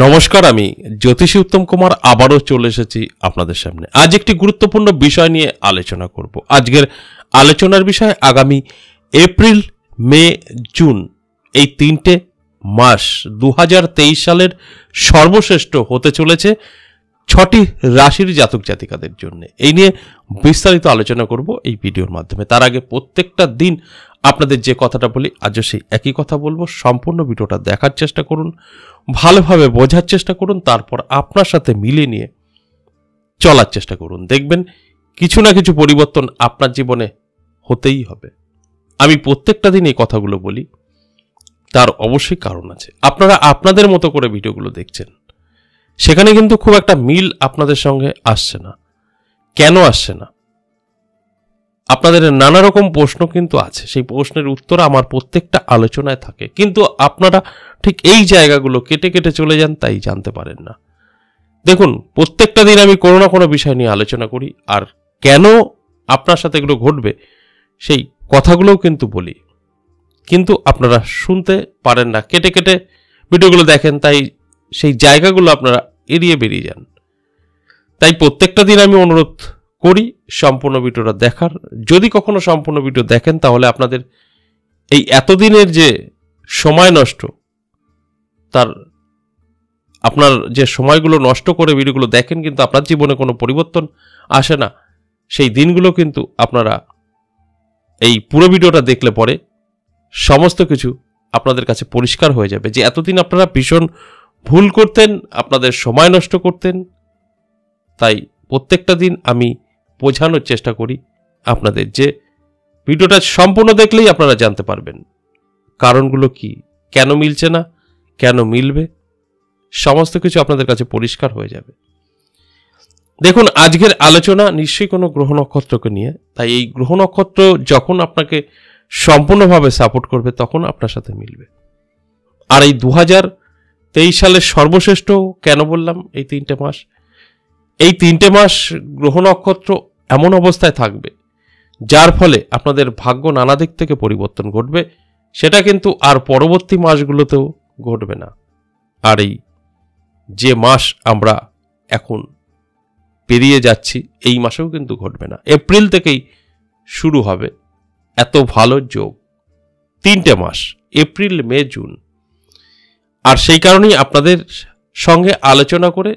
नमस्कार आमी ज्योतिषी उत्तम कुमार आबारो चले एसेছি আপনাদের সামনে। आज एक গুরুত্বপূর্ণ বিষয় নিয়ে আলোচনা করব। আজকের আলোচনার বিষয় আগামী এপ্রিল मे जून এই তিনটে মাস 2023 সালের সর্বশ্রেষ্ঠ হতে চলেছে ছটি রাশির জাতক জাতিকাদের জন্য। এই নিয়ে বিস্তারিত আলোচনা করব এই ভিডিওর মাধ্যমে। তার আগে প্রত্যেকটা দিন আপনাদের যে কথাটা বলি আজও সেই একই কথা বলবো। সম্পূর্ণ ভিডিওটা দেখার চেষ্টা করুন, ভালোভাবে বোঝার চেষ্টা করুন, তারপর আপনার সাথে মিলিয়ে নিয়ে চলার চেষ্টা করুন। দেখবেন কিছু না কিছু পরিবর্তন আপনার জীবনে হতেই হবে। আমি প্রত্যেকটা দিন এই কথাগুলো বলি, তার অবশ্যই কারণ আছে। আপনারা আপনাদের মতো করে ভিডিওগুলো দেখছেন, সেখানে কিন্তু খুব একটা মিল আপনাদের সঙ্গে আসছে না। কেন আসছে না? আপনাদের নানা রকম প্রশ্ন কিন্তু আছে, সেই প্রশ্নের উত্তর আমার প্রত্যেকটা আলোচনায় থাকে, কিন্তু আপনারা ঠিক এই জায়গাগুলো কেটে কেটে চলে যান, তাই জানতে পারেন না। দেখুন, প্রত্যেকটা দিন আমি কোনো না কোনো বিষয় নিয়ে আলোচনা করি, আর কেন আপনার সাথে এগুলো ঘটবে সেই কথাগুলোও কিন্তু বলি, কিন্তু আপনারা শুনতে পারেন না, কেটে কেটে ভিডিওগুলো দেখেন, তাই সেই জায়গাগুলো আপনারা এড়িয়ে বেরিয়ে যান। তাই প্রত্যেকটা দিন আমি অনুরোধ করি সম্পূর্ণ ভিডিওটা দেখার। যদি কখনো সম্পূর্ণ ভিডিও দেখেন তাহলে আপনাদের এই এতদিনের যে সময় নষ্ট, তার আপনার যে সময়গুলো নষ্ট করে ভিডিওগুলো দেখেন কিন্তু আপনার জীবনে কোনো পরিবর্তন আসে না, সেই দিনগুলো কিন্তু আপনারা এই পুরো ভিডিওটা দেখলে পরে সমস্ত কিছু আপনাদের কাছে পরিষ্কার হয়ে যাবে যে এতদিন আপনারা ভীষণ ভুল করতেন, আপনাদের সময় নষ্ট করতেন। তাই প্রত্যেকটা দিন আমি বোঝানোর চেষ্টা করি আপনাদের, যে ভিডিওটা সম্পূর্ণ দেখলেই আপনারা জানতে পারবেন কারণগুলো কি, কেন মিলছে না, কেন মিলবে, সমস্ত কিছু আপনাদের কাছে পরিষ্কার হয়ে যাবে। দেখুন, আজকের আলোচনা নিশ্চয়ই কোনো গ্রহ নক্ষত্রকে নিয়ে। তাই এই গ্রহ নক্ষত্র যখন আপনাকে সম্পূর্ণভাবে সাপোর্ট করবে তখন আপনার সাথে মিলবে। আর এই 2023 সালের সর্বশ্রেষ্ঠ কেন বললাম? এই তিনটে মাস, এই তিনটে মাস গ্রহ নক্ষত্র এমন অবস্থায় থাকবে যার ফলে আপনাদের ভাগ্য নানা দিক থেকে পরিবর্তন ঘটবে, সেটা কিন্তু আর পরবর্তী মাসগুলোতেও ঘটবে না। আর এই যে মাস আমরা এখন পেরিয়ে যাচ্ছি এই মাসেও কিন্তু ঘটবে না, এপ্রিল থেকেই শুরু হবে এত ভালো যোগ। তিনটে মাস এপ্রিল মে জুন, আর সেই কারণেই আপনাদের সঙ্গে আলোচনা করে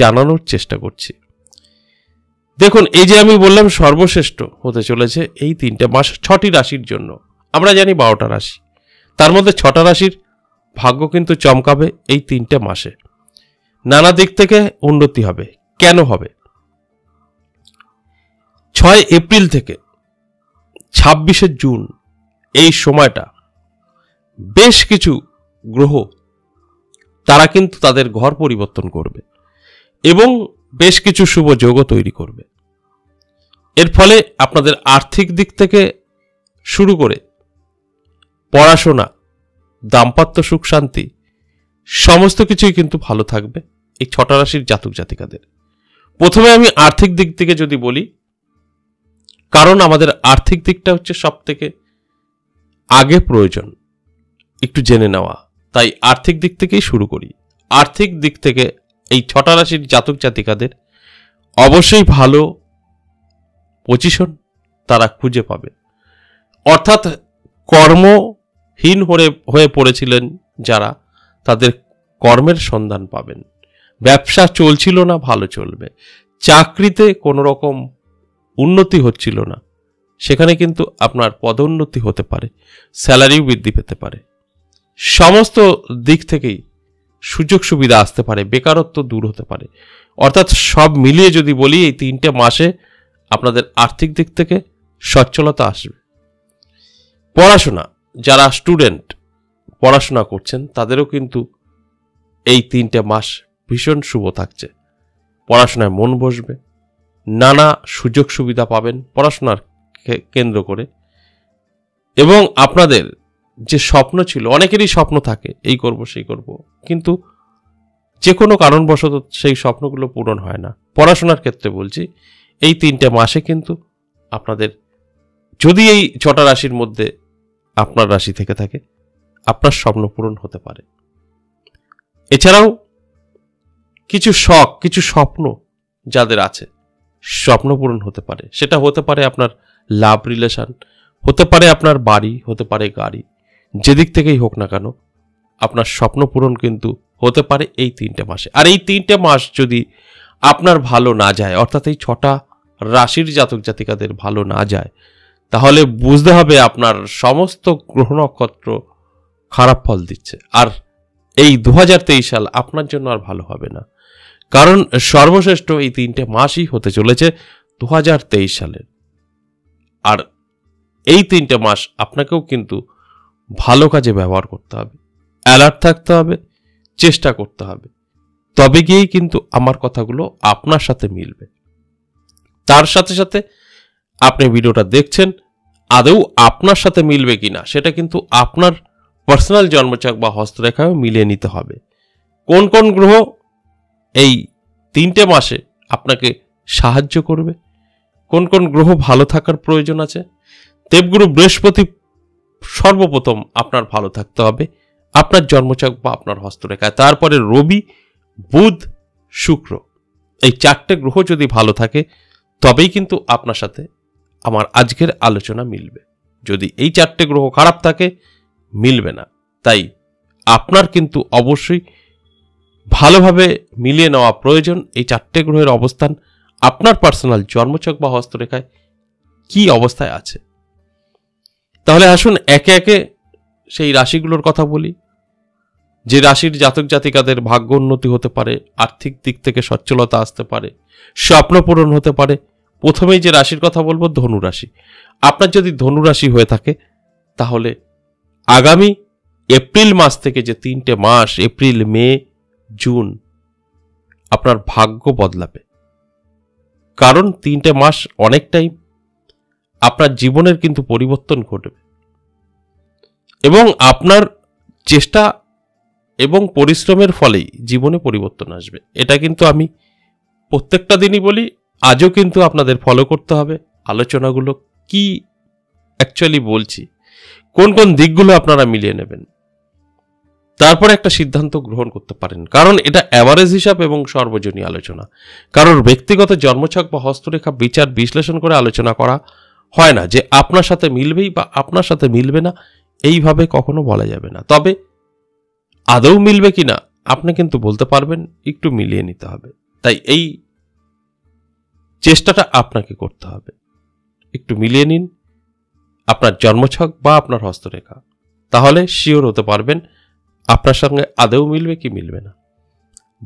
জানানোর চেষ্টা করছি। দেখুন, এই যে আমি বললাম সর্বশ্রেষ্ঠ হতে চলেছে এই তিনটে মাস ছটি রাশির জন্য। আমরা জানি 12টা রাশি, তার মধ্যে 6টা রাশির ভাগ্য কিন্তু চমকাবে এই তিনটে মাসে। নানা দিক থেকে উন্নতি হবে। কেন হবে? 6 এপ্রিল থেকে 26 জুন এই সময়টা বেশ কিছু গ্রহ তারা কিন্তু তাদের ঘর পরিবর্তন করবে এবং বেশ কিছু শুভ যোগও তৈরি করবে। এর ফলে আপনাদের আর্থিক দিক থেকে শুরু করে পড়াশোনা, দাম্পত্য সুখ শান্তি, সমস্ত কিছুই কিন্তু ভালো থাকবে এই 6টা রাশির জাতক জাতিকাদের। প্রথমে আমি আর্থিক দিক থেকে যদি বলি, কারণ আমাদের আর্থিক দিকটা হচ্ছে সব থেকে আগে প্রয়োজন একটু জেনে নেওয়া, তাই আর্থিক দিক থেকেই শুরু করি। আর্থিক দিক থেকে এই 6টা রাশির জাতক জাতিকাদের অবশ্যই ভালো পজিশন তারা খুঁজে পাবে। অর্থাৎ কর্মহীন হয়ে পড়েছিলেন যারা, তাদের কর্মের সন্ধান পাবেন। ব্যবসা চলছিল না, ভালো চলবে। চাকরিতে কোনো রকম উন্নতি হচ্ছিল না, সেখানে কিন্তু আপনার পদোন্নতি হতে পারে, স্যালারিও বৃদ্ধি পেতে পারে, সমস্ত দিক থেকেই সুযোগ সুবিধা আসতে পারে, বেকারত্ব দূর হতে পারে। অর্থাৎ সব মিলিয়ে যদি বলি এই তিনটে মাসে আপনাদের আর্থিক দিক থেকে সচ্ছলতা আসবে। পড়াশোনা, যারা স্টুডেন্ট পড়াশোনা করছেন তাদেরও কিন্তু এই তিনটে মাস ভীষণ শুভ থাকছে। পড়াশোনায় মন বসবে, নানা সুযোগ সুবিধা পাবেন পড়াশোনার কেন্দ্র করে, এবং আপনাদের যে স্বপ্ন ছিল, অনেকেরই স্বপ্ন থাকে এই করব সেই করব, কিন্তু যে কোনো কারণবশত সেই স্বপ্নগুলো পূরণ হয় না। পড়াশোনার ক্ষেত্রে বলছি, এই তিনটে মাসে কিন্তু আপনাদের, যদি এই 6টা রাশির মধ্যে আপনার রাশি থেকে থাকে, আপনার স্বপ্ন পূরণ হতে পারে। এছাড়াও কিছু শখ কিছু স্বপ্ন যাদের আছে স্বপ্ন পূরণ হতে পারে। সেটা হতে পারে আপনার লাভ রিলেশন, হতে পারে আপনার বাড়ি, হতে পারে গাড়ি, যেদিক থেকেই হোক না কেন আপনার স্বপ্ন পূরণ কিন্তু হতে পারে এই 3টে মাসে। আর এই 3টে মাস যদি আপনার ভালো না যায়, অর্থাৎ এই 6টা রাশির জাতক জাতিকাদের ভালো না যায়, তাহলে বুঝতে হবে আপনার সমস্ত গ্রহ নক্ষত্র খারাপ ফল দিচ্ছে। আর এই 2023 সাল আপনার জন্য আর ভালো হবে না, কারণ সর্বশ্রেষ্ঠ এই 3টে মাসই হতে চলেছে 2023 সালের। আর এই 3টে মাস আপনাকেও কিন্তু ভালো কাজে ব্যবহার করতে হবে, অ্যালার্ট থাকতে হবে, চেষ্টা করতে হবে, তবে গিয়েই কিন্তু আমার কথাগুলো আপনার সাথে মিলবে। তার সাথে সাথে আপনি ভিডিওটা দেখছেন, আদৌ আপনার সাথে মিলবে কিনা সেটা কিন্তু আপনার পার্সোনাল জন্মছক বা হস্তরেখায় মিলিয়ে নিতে হবে। কোন কোন গ্রহ এই 3টে মাসে আপনাকে সাহায্য করবে, কোন কোন গ্রহ ভালো থাকার প্রয়োজন আছে। দেবগুরু বৃহস্পতি সর্বপ্রথম আপনার ভালো থাকতে হবে আপনার জন্মছক বা আপনার হস্তরেখায়, তারপরে রবি, বুধ, শুক্র, এই 4টে গ্রহ যদি ভালো থাকে তবেই কিন্তু আপনার সাথে আমার আজকের আলোচনা মিলবে। যদি এই 4টে গ্রহ খারাপ থাকে মিলবে না। তাই আপনার কিন্তু অবশ্যই ভালোভাবে মিলিয়ে নেওয়া প্রয়োজন এই 4টে গ্রহের অবস্থান আপনার পার্সোনাল জন্মছক বা হস্তরেখায় কি অবস্থায় আছে। তাহলে আসুন একে একে সেই রাশিগুলোর কথা বলি, যে রাশির জাতক জাতিকাদের ভাগ্য উন্নতি হতে পারে, আর্থিক দিক থেকে সচ্ছলতা আসতে পারে, স্বপ্ন পূরণ হতে পারে। প্রথমেই যে রাশির কথা বলবো ধনু রাশি। আপনার যদি ধনু রাশি হয়ে থাকে তাহলে আগামী এপ্রিল মাস থেকে যে 3টে মাস এপ্রিল, মে, জুন, আপনার ভাগ্য বদলাবে। কারণ 3টে মাস অনেকটাই আপনার জীবনের কিন্তু পরিবর্তন ঘটবে এবং আপনার চেষ্টা এবং পরিশ্রমের ফলেই জীবনে পরিবর্তন আসবে। এটা কিন্তু আমি প্রত্যেকটা দিনই বলি, আজও কিন্তু আপনাদের ফলো করতে হবে আলোচনাগুলো কি অ্যাকচুয়ালি বলছি, কোন কোন দিকগুলো আপনারা মিলিয়ে নেবেন, তারপরে একটা সিদ্ধান্ত গ্রহণ করতে পারেন। কারণ এটা অ্যাভারেজ হিসাব এবং সর্বজনীন আলোচনা, কারণ ব্যক্তিগত জন্মছক বা হস্তরেখা বিচার বিশ্লেষণ করে আলোচনা করা হয় না। যে আপনার সাথে মিলবেই বা আপনার সাথে মিলবে না এইভাবে কখনো বলা যাবে না। তবে আদৌ মিলবে কিনা আপনি কিন্তু বলতে পারবেন, একটু মিলিয়ে নিতে হবে। তাই এই চেষ্টাটা আপনাকে করতে হবে, একটু মিলিয়ে নিন আপনার জন্মছক বা আপনার হস্তরেখা, তাহলে শিওর হতে পারবেন আপনার সঙ্গে আদৌ মিলবে কি মিলবে না।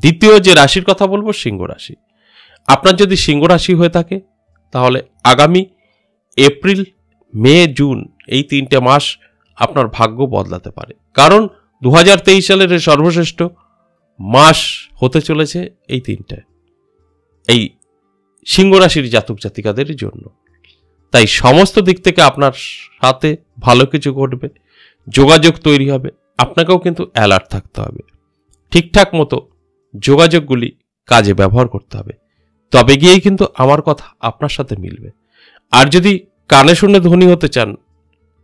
দ্বিতীয় যে রাশির কথা বলবো সিংহ রাশি। আপনার যদি সিংহ রাশি হয়ে থাকে তাহলে আগামী এপ্রিল, মে, জুন, এই 3টে মাস আপনার ভাগ্য বদলাতে পারে। কারণ 2023 সালের সর্বশ্রেষ্ঠ মাস হতে চলেছে এই 3টে, এই সিংহ রাশির জাতক জাতিকাদের জন্য। তাই সমস্ত দিক থেকে আপনার সাথে ভালো কিছু ঘটবে, যোগাযোগ তৈরি হবে। আপনাকেও কিন্তু অ্যালার্ট থাকতে হবে, ঠিকঠাক মতো যোগাযোগগুলি কাজে ব্যবহার করতে হবে, তবে গিয়েই কিন্তু আমার কথা আপনার সাথে মিলবে। আর যদি কানে শুনে ধনী হতে চান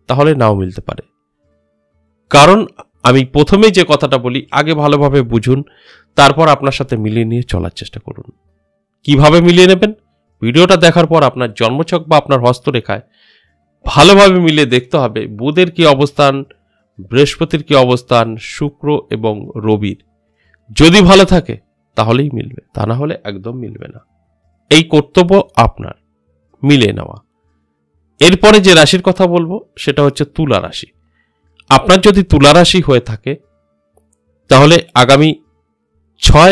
তাহলে নাও মিলতে পারে। কারণ আমি প্রথমে যে কথাটা বলি, আগে ভালোভাবে বুঝুন, তারপর আপনার সাথে মিলিয়ে নিয়ে চলার চেষ্টা করুন। কিভাবে মিলিয়ে নেবেন? ভিডিওটা দেখার পর আপনার জন্মছক বা আপনার হস্তরেখায় ভালোভাবে মিলিয়ে দেখতে হবে বুধের কি অবস্থান, বৃহস্পতির কি অবস্থান, শুক্র এবং রবির। যদি ভালো থাকে তাহলেই মিলবে, তা না হলে একদম মিলবে না। এই কর্তব্য আপনার মিলিয়ে নেওয়া। এরপরে যে রাশির কথা বলবো সেটা হচ্ছে তুলা রাশি। আপনার যদি তুলা রাশি হয়ে থাকে তাহলে আগামী 6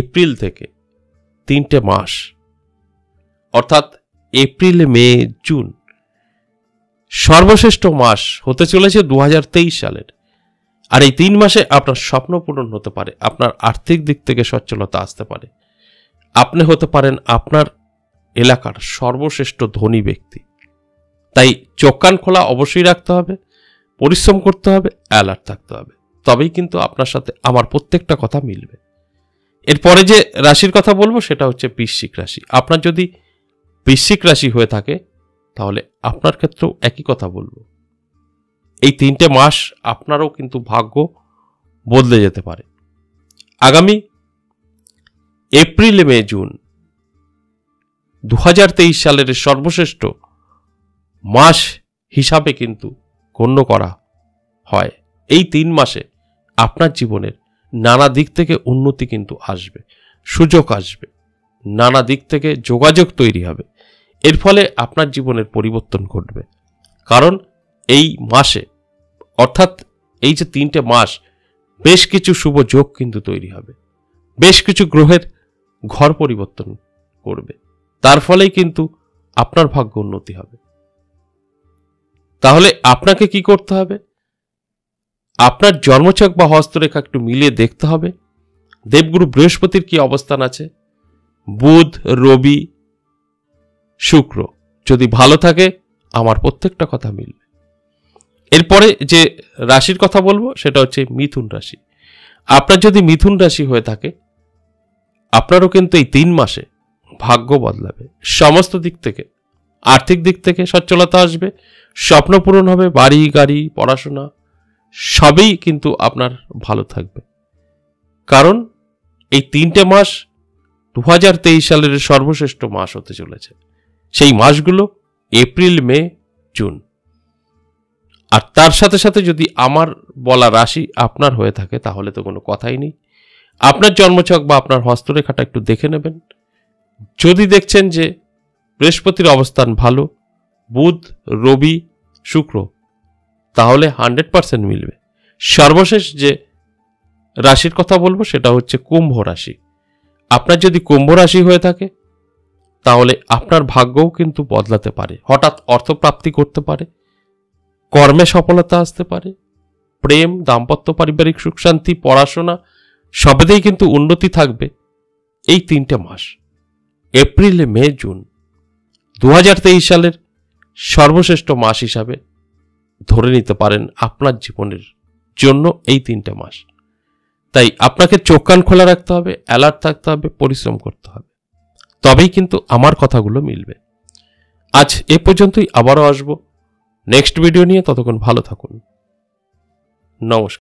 এপ্রিল থেকে 3টে মাস অর্থাৎ এপ্রিল, মে, জুন, সর্বশ্রেষ্ঠ মাস হতে চলেছে 2023 সালের। আর এই 3 মাসে আপনার স্বপ্ন পূরণ হতে পারে, আপনার আর্থিক দিক থেকে সচ্ছলতা আসতে পারে, আপনি হতে পারেন আপনার এলাকার সর্বশ্রেষ্ঠ ধনী ব্যক্তি। তাই চোখ কান খোলা অবশ্যই রাখতে হবে, পরিশ্রম করতে হবে, অ্যালার্ট থাকতে হবে, তবেই কিন্তু আপনার সাথে আমার প্রত্যেকটা কথা মিলবে। এরপরে যে রাশির কথা বলবো সেটা হচ্ছে বৃশ্চিক রাশি। আপনার যদি বৃশ্চিক রাশি হয়ে থাকে তাহলে আপনার ক্ষেত্রেও একই কথা বলবো, এই 3টে মাস আপনারও কিন্তু ভাগ্য বদলে যেতে পারে। আগামী एप्रिले मे जून 2023 सालेर सर्वश्रेष्ठ मास हिसाबे किन्तु गण्य करा हय। एई तीन मासे आपनार जीवनेर नाना दिक थेके उन्नति किन्तु आसबे, सुयोग आसबे, नाना दिक थेके जोगाजोग तैरी हबे। एर फले आपनार जीवनेर परिवर्तन घटबे, कारण एई मासे अर्थात एई जे तीनटे मास बेश किछु शुभ जोग किन्तु तैरी हबे, बेश किछु ग्रहेर घर परिवर्तन करबे, तार फलेई किन्तु आपनार भाग्य उन्नति हबे। ताहले आपनाके कि करते हबे? आपनार जन्मछक बा हस्तरेखा एकटु मिलिए देखते हबे देवगुरु बृहस्पतिर कि अवस्थान आछे। बुध, रवि, शुक्र यदि भालो थाके आमार प्रत्येकटा कथा मिलबे। एरपरे जे राशिर कथा बोलबो सेटा होच्छे मिथुन राशि। आपनार यदि मिथुन राशि हये थाके आपनारो किन्तु एई तीन मासे भाग्य बदलाबे, समस्त दिक थेके आर्थिक दिक थेके सच्चलता आसबे, स्वप्न पूरण हबे, बाड़ी गाड़ी पढ़ाशोना सबई किन्तु आपनार भालो थाकबे, कारण एई तीनटे मास 2023 सालेर सर्वश्रेष्ठ मास होते चलेछे। सेई मासगुलो एप्रिल मे जून और तार साथे साथे यदि आमार बला राशि आपनार हये थाके ताहले तो कोनो कथाई नेई। आपनार जन्मछक बा आपनार हस्तरेखाटा एकटु देखे नेबेन। यदि देखछेन जे बृहस्पतिर अवस्थान भालो, बुध, रवि, शुक्र, ताहले 100% मिलबे। सर्वशेष जे राशिर कथा बोलबो सेटा होच्छे कुम्भ राशि। आपनार यदि कुम्भ राशि हये थाके ताहले आपनार भाग्यও किन्तु बदलाते पारे, हठाৎ अर्थ प्राप्ति करते पारे, कर्मे सफलता आसते पारे, प्रेम, दाम्पत्य, पारिवारिक सुख शांति, पढ़ाशोना सबदिकेই किन्तु उन्नति थाकबे। এই তিনটা মাস এপ্রিল, মে, জুন 2023 সালের সর্বশ্রেষ্ঠ মাস হিসাবে ধরে নিতে পারেন আপনার জীবনের জন্য এই তিনটা মাস। তাই আপনাকে চোখ কান খোলা রাখতে হবে, অ্যালার্ট থাকতে হবে, পরিশ্রম করতে হবে, তবেই কিন্তু আমার কথাগুলো মিলবে। আজ এ পর্যন্তই, আবারও আসব নেক্সট ভিডিও নিয়ে। ততক্ষণ ভালো থাকুন, নমস্কার।